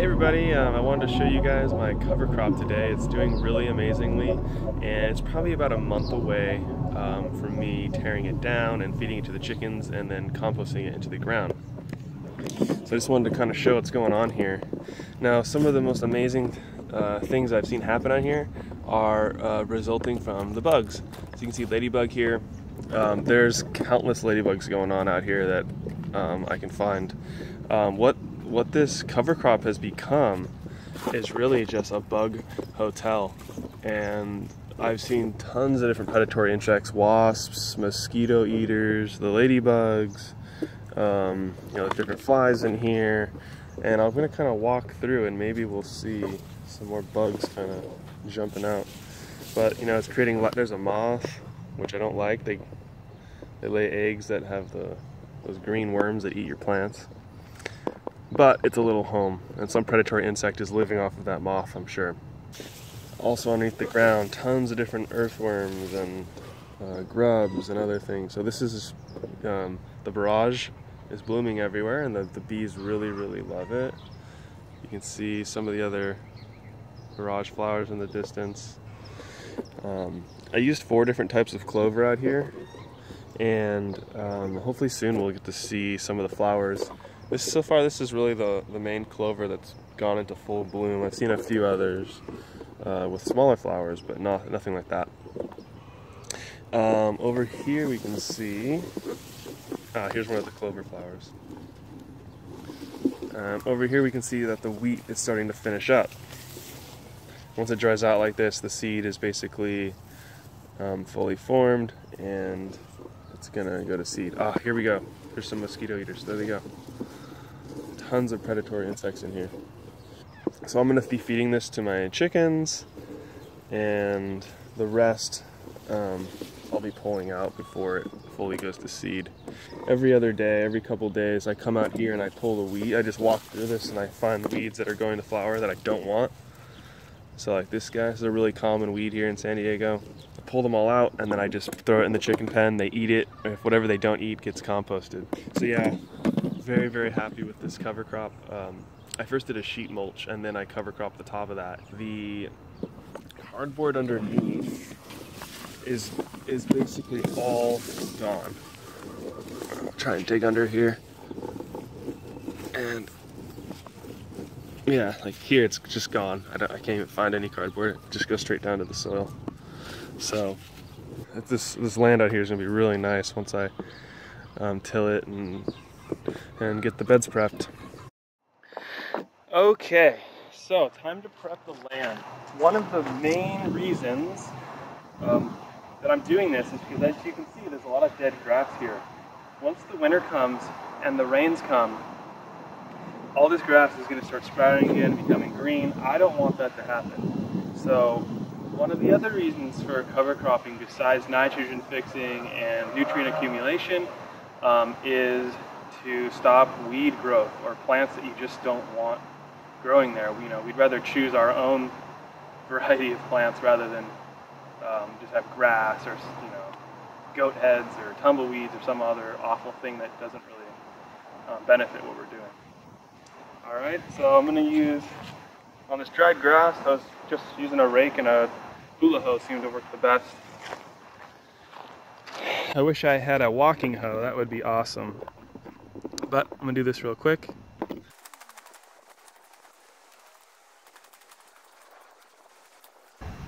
Hey everybody, I wanted to show you guys my cover crop today. It's doing really amazingly, and it's probably about a month away from me tearing it down and feeding it to the chickens and then composting it into the ground. So I just wanted to kind of show what's going on here. Now, some of the most amazing things I've seen happen on here are resulting from the bugs. So you can see ladybug here. There's countless ladybugs going on out here that I can find. What this cover crop has become is really just a bug hotel, and I've seen tons of different predatory insects: wasps, mosquito eaters, the ladybugs, different flies in here. And I'm gonna kind of walk through, and maybe we'll see some more bugs kind of jumping out. But it's creating. There's a moth, which I don't like. They lay eggs that have those green worms that eat your plants. But it's a little home, and some predatory insect is living off of that moth, I'm sure. Also underneath the ground, tons of different earthworms and grubs and other things. So this is, the barrage is blooming everywhere, and the bees really, really love it. You can see some of the other barrage flowers in the distance. I used 4 different types of clover out here, and hopefully soon we'll get to see some of the flowers. So far this is really the main clover that's gone into full bloom. I've seen a few others with smaller flowers, but nothing like that. Over here we can see, here's one of the clover flowers. Over here we can see that the wheat is starting to finish up. Once it dries out like this, the seed is basically fully formed, and it's gonna go to seed. Here we go. Here's some mosquito eaters. There they go. Tons of predatory insects in here. So I'm going to be feeding this to my chickens, and the rest I'll be pulling out before it fully goes to seed. Every other day, every couple days, I come out here and I pull the weed. I just walk through this and I find weeds that are going to flower that I don't want. So like this guy, this is a really common weed here in San Diego. I pull them all out, and then I just throw it in the chicken pen. They eat it. If whatever they don't eat gets composted. So yeah, very, very happy with this cover crop. I first did a sheet mulch, and then I cover cropped the top of that. The cardboard underneath is basically all gone. I'll try and dig under here. And yeah, like here it's just gone. I can't even find any cardboard. It just goes straight down to the soil. So this land out here is gonna be really nice once I till it and get the beds prepped. Okay, so time to prep the land. One of the main reasons that I'm doing this is because, as you can see, there's a lot of dead grass here. Once the winter comes and the rains come, all this grass is going to start sprouting again, becoming green. I don't want that to happen. So one of the other reasons for cover cropping, besides nitrogen fixing and nutrient accumulation, is to stop weed growth or plants that you just don't want growing there. We'd rather choose our own variety of plants rather than just have grass or goat heads or tumbleweeds or some other awful thing that doesn't really benefit what we're doing. Alright, so I'm going to use, on this dried grass, I was just using a rake and a hula hoe seemed to work the best. I wish I had a walking hoe, that would be awesome. But I'm going to do this real quick.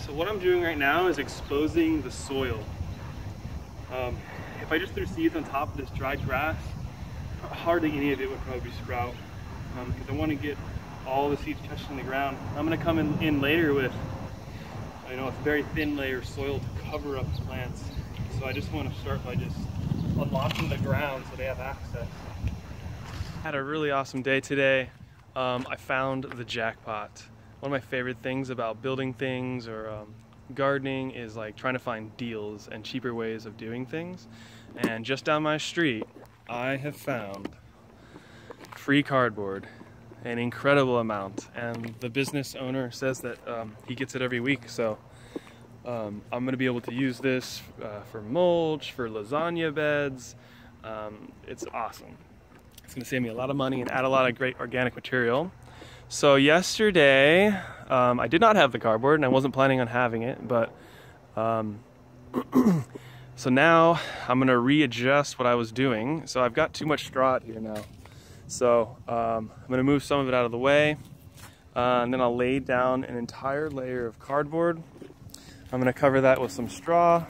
So what I'm doing right now is exposing the soil. If I just threw seeds on top of this dried grass, hardly any of it would probably sprout. Because I want to get all the seeds touched in the ground. I'm going to come in later with a very thin layer of soil to cover up the plants. So I just want to start by just unlocking the ground so they have access. Had a really awesome day today. I found the jackpot. One of my favorite things about building things or gardening is like trying to find deals and cheaper ways of doing things. And just down my street, I have found free cardboard, an incredible amount, and the business owner says that he gets it every week, so I'm gonna be able to use this for mulch, for lasagna beds. It's awesome. It's gonna save me a lot of money and add a lot of great organic material. So yesterday, I did not have the cardboard and I wasn't planning on having it, but so now I'm gonna readjust what I was doing. So I've got too much straw out here now. So I'm gonna move some of it out of the way, and then I'll lay down an entire layer of cardboard. I'm gonna cover that with some straw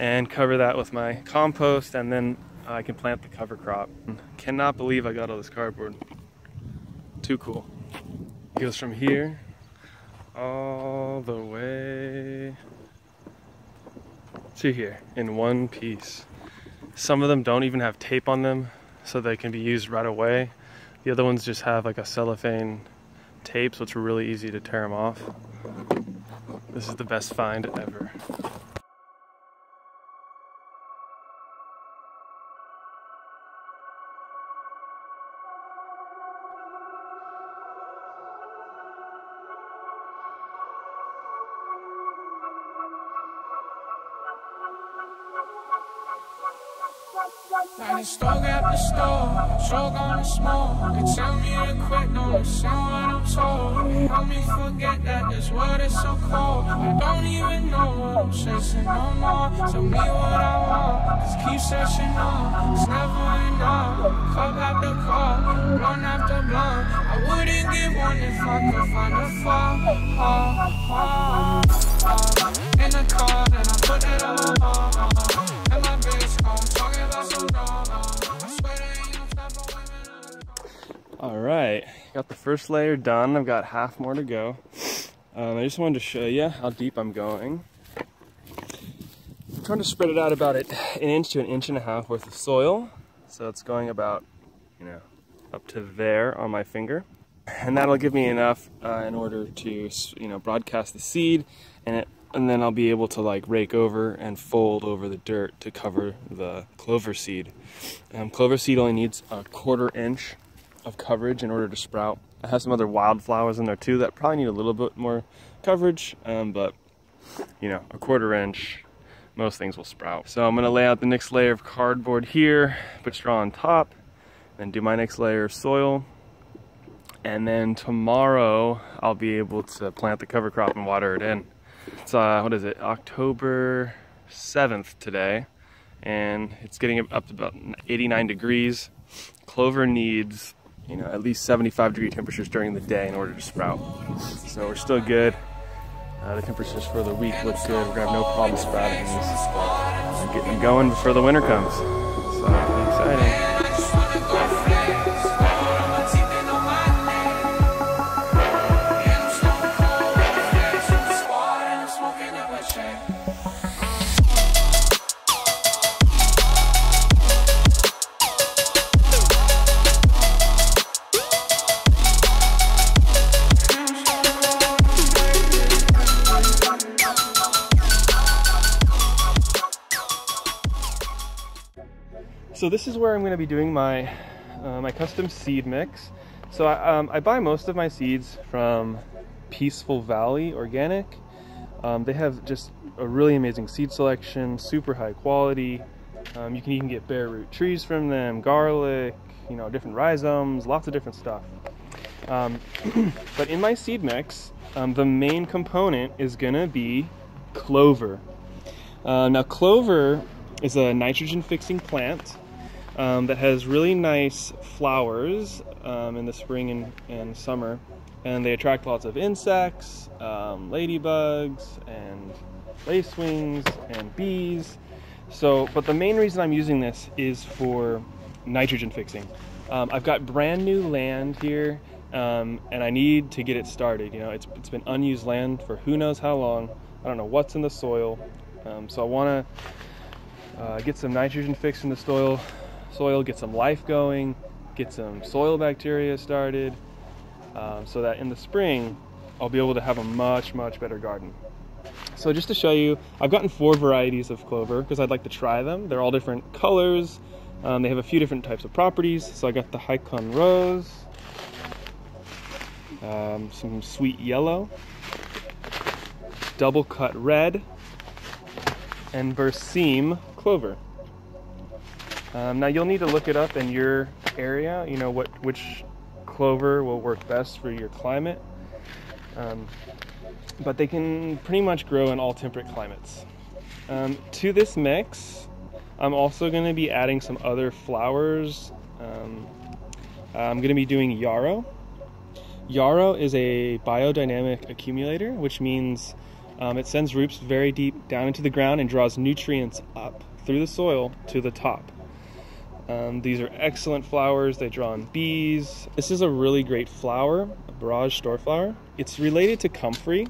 and cover that with my compost, and then I can plant the cover crop. Cannot believe I got all this cardboard. Too cool. It goes from here all the way to here in one piece. Some of them don't even have tape on them, so they can be used right away. The other ones just have like a cellophane tape, so it's really easy to tear them off. This is the best find ever. Daddy stuck at the store, choke on the smoke. They tell me to quit, don't listen what I'm told. Help me forget that this world is so cold. I don't even know what I'm chasing no more. Tell me what I want, just keep searching on. It's never enough, cup after cup, blunt after blunt. I wouldn't give one if I could find a fall. In the car, and I put it all and my bitch gone talking about some. All right, got the first layer done. I've got half more to go. I just wanted to show you how deep I'm going. I'm trying to spread it out about an inch to an inch and a half worth of soil. So it's going about, you know, up to there on my finger. And that'll give me enough in order to, you know, broadcast the seed, and then I'll be able to like rake over and fold over the dirt to cover the clover seed. Clover seed only needs a 1/4 inch of coverage in order to sprout. I have some other wildflowers in there too that probably need a little bit more coverage, but you know, a 1/4 inch, most things will sprout. So I'm gonna lay out the next layer of cardboard here, put straw on top, then do my next layer of soil. And then tomorrow I'll be able to plant the cover crop and water it in. It's what is it, October 7th today, and it's getting up to about 89 degrees. Clover needs, you know, at least 75-degree temperatures during the day in order to sprout. So we're still good. The temperatures for the week look good. We're gonna have no problem sprouting these. I'm getting them going before the winter comes. So exciting. So this is where I'm going to be doing my custom seed mix. So I buy most of my seeds from Peaceful Valley Organic. They have just a really amazing seed selection, super high quality. You can even get bare root trees from them, garlic, you know, different rhizomes, lots of different stuff. But in my seed mix, the main component is going to be clover. Now clover is a nitrogen fixing plant. That has really nice flowers in the spring and summer, and they attract lots of insects, ladybugs and lacewings and bees. So, but the main reason I'm using this is for nitrogen fixing. I've got brand new land here, and I need to get it started. You know, it's been unused land for who knows how long. I don't know what's in the soil, so I want to get some nitrogen fixed in the soil, get some life going, get some soil bacteria started, so that in the spring I'll be able to have a much better garden. So just to show you, I've gotten 4 varieties of clover because I'd like to try them. They're all different colors. They have a few different types of properties. So I got the Haikon Rose, some Sweet Yellow, Double Cut Red, and Berseem clover. Now you'll need to look it up in your area, you know, which clover will work best for your climate, but they can pretty much grow in all temperate climates. To this mix, I'm also going to be adding some other flowers. I'm going to be doing yarrow. Yarrow is a biodynamic accumulator, which means it sends roots very deep down into the ground and draws nutrients up through the soil to the top. These are excellent flowers. They draw in bees. This is a really great flower, a barrage store flower. It's related to comfrey,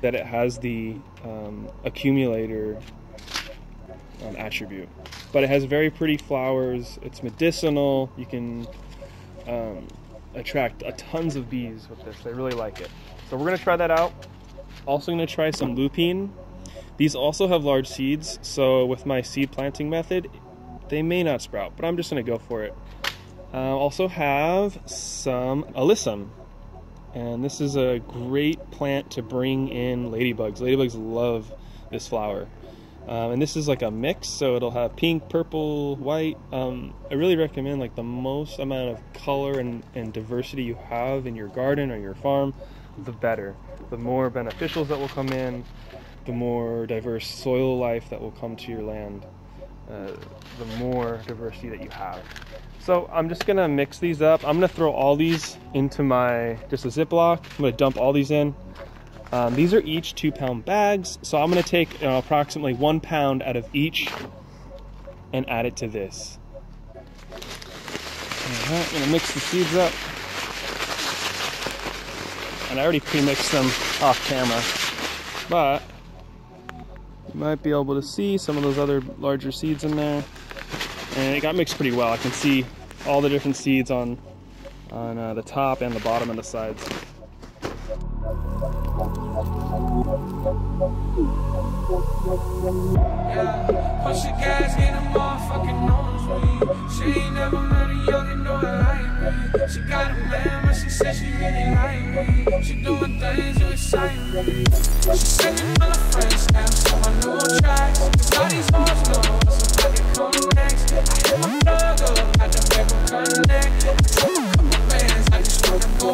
that it has the accumulator attribute, but it has very pretty flowers. It's medicinal. You can attract tons of bees with this. They really like it. So we're gonna try that out. Also gonna try some lupine. These also have large seeds, so with my seed planting method, they may not sprout, but I'm just gonna go for it. Also have some alyssum, and this is a great plant to bring in ladybugs. Ladybugs love this flower. And this is like a mix, so it'll have pink, purple, white. I really recommend, like, the most amount of color and diversity you have in your garden or your farm, the better. The more beneficials that will come in, the more diverse soil life that will come to your land, the more diversity that you have. So I'm just gonna mix these up. I'm gonna throw all these into my, just a Ziploc. I'm gonna dump all these in. These are each 2-pound bags, so I'm going to take approximately 1 pound out of each and add it to this. Alright, I'm going to mix the seeds up. And I already pre-mixed them off camera, but you might be able to see some of those other larger seeds in there. And it got mixed pretty well. I can see all the different seeds on the top and the bottom and the sides. Yeah, push the gas, get a motherfucking nose with. She ain't never met a young and know I like me. She got a man, but she said she really like me. She doing things to excite me. She sent me my friends, now on my new track. The body's horse, no, so I can come next. I hit my plug up, I just make them connect. I took a couple bands, I just wanna go.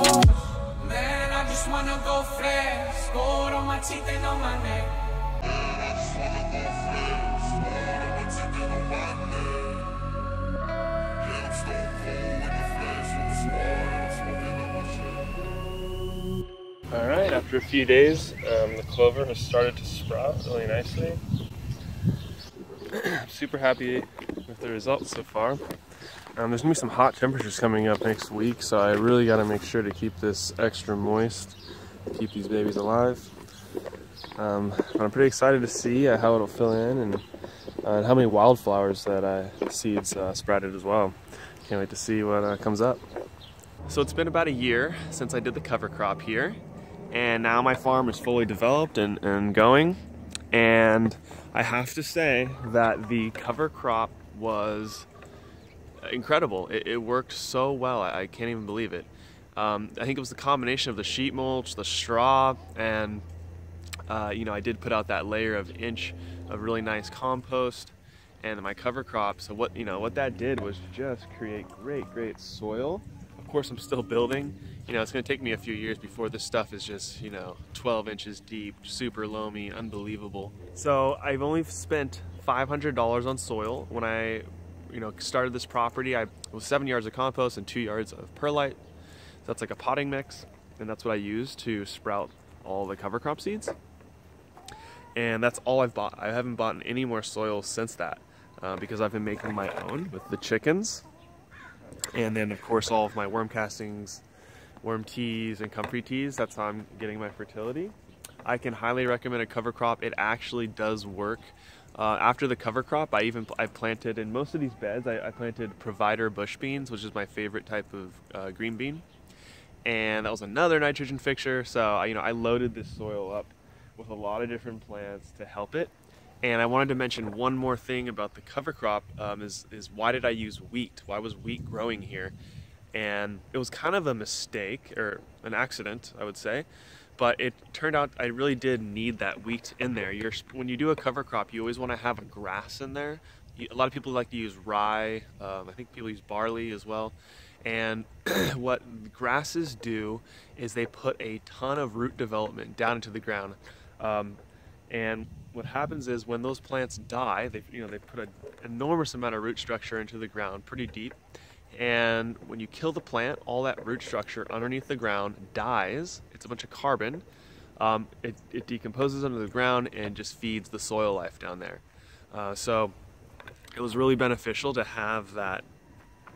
Man, I just wanna go fast. Gold on my teeth and on my neck. Alright, after a few days, the clover has started to sprout really nicely. I'm super happy with the results so far. There's going to be some hot temperatures coming up next week, so I really got to make sure to keep this extra moist, keep these babies alive. But I'm pretty excited to see how it'll fill in and how many wildflowers that seeds sprouted as well. Can't wait to see what comes up. So it's been about a year since I did the cover crop here, and now my farm is fully developed and going. And I have to say that the cover crop was incredible. It worked so well, I can't even believe it. I think it was the combination of the sheet mulch, the straw, and you know, I did put out that layer of inch of really nice compost and my cover crop. So what, you know, what that did was just create great soil. Of course, I'm still building. You know, it's going to take me a few years before this stuff is just, you know, 12 inches deep, super loamy, unbelievable. So I've only spent $500 on soil. When I, you know, started this property, I was 7 yards of compost and 2 yards of perlite. So that's like a potting mix, and that's what I use to sprout all the cover crop seeds. And that's all I've bought. I haven't bought any more soil since that because I've been making my own with the chickens. And then, of course, all of my worm castings, worm teas, and comfrey teas. That's how I'm getting my fertility. I can highly recommend a cover crop. It actually does work. After the cover crop, I planted in most of these beds. I planted provider bush beans, which is my favorite type of green bean. And that was another nitrogen fixture. So, you know, I loaded this soil up with a lot of different plants to help it. And I wanted to mention one more thing about the cover crop is why did I use wheat? Why was wheat growing here? And it was kind of a mistake or an accident, I would say, but it turned out I really did need that wheat in there. When you do a cover crop, you always want to have a grass in there. A lot of people like to use rye. I think people use barley as well. And what grasses do is they put a ton of root development down into the ground. And what happens is when those plants die, they put an enormous amount of root structure into the ground, pretty deep. And when you kill the plant, all that root structure underneath the ground dies. It's a bunch of carbon. It decomposes under the ground and just feeds the soil life down there. So it was really beneficial to have that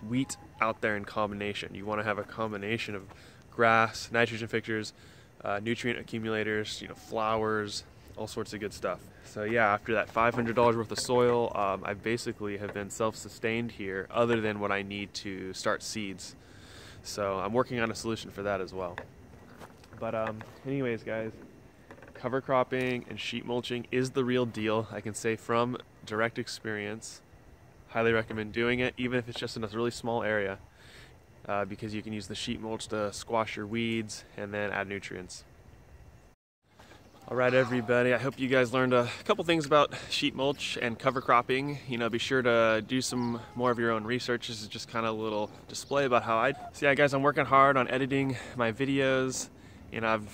wheat out there in combination. You want to have a combination of grass, nitrogen fixtures, nutrient accumulators, flowers, all sorts of good stuff. So yeah, after that $500 worth of soil, I basically have been self-sustained here other than what I need to start seeds. So I'm working on a solution for that as well. But anyways, guys, cover cropping and sheet mulching is the real deal. I can say from direct experience, highly recommend doing it, even if it's just in a really small area, because you can use the sheet mulch to squash your weeds and then add nutrients. All right, everybody, I hope you guys learned a couple things about sheet mulch and cover cropping. Be sure to do some more of your own research. This is just kind of a little display about how I... So yeah, guys, I'm working hard on editing my videos, and I've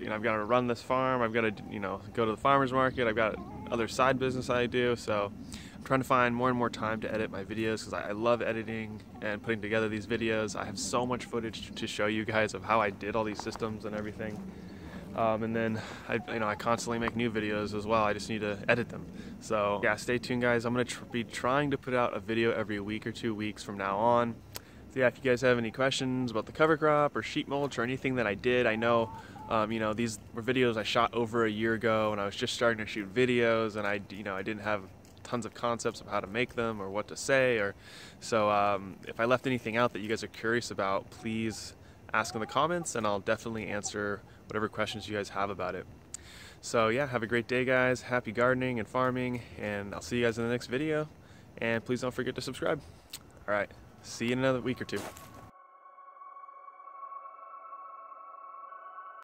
got to run this farm. I've got to, go to the farmer's market. I've got other side business I do, so I'm trying to find more and more time to edit my videos because I love editing and putting together these videos. I have so much footage to show you guys of how I did all these systems and everything. And then I constantly make new videos as well. I just need to edit them. So yeah, stay tuned, guys. I'm gonna be trying to put out a video every week or 2 weeks from now on. So yeah, if you guys have any questions about the cover crop or sheet mulch or anything that I did, I know these were videos I shot over a year ago, and I was just starting to shoot videos, and I didn't have tons of concepts of how to make them or what to say, or so if I left anything out that you guys are curious about, please ask in the comments, and I'll definitely answer whatever questions you guys have about it. So yeah, have a great day, guys. Happy gardening and farming, and I'll see you guys in the next video. And please don't forget to subscribe. All right, see you in another week or two.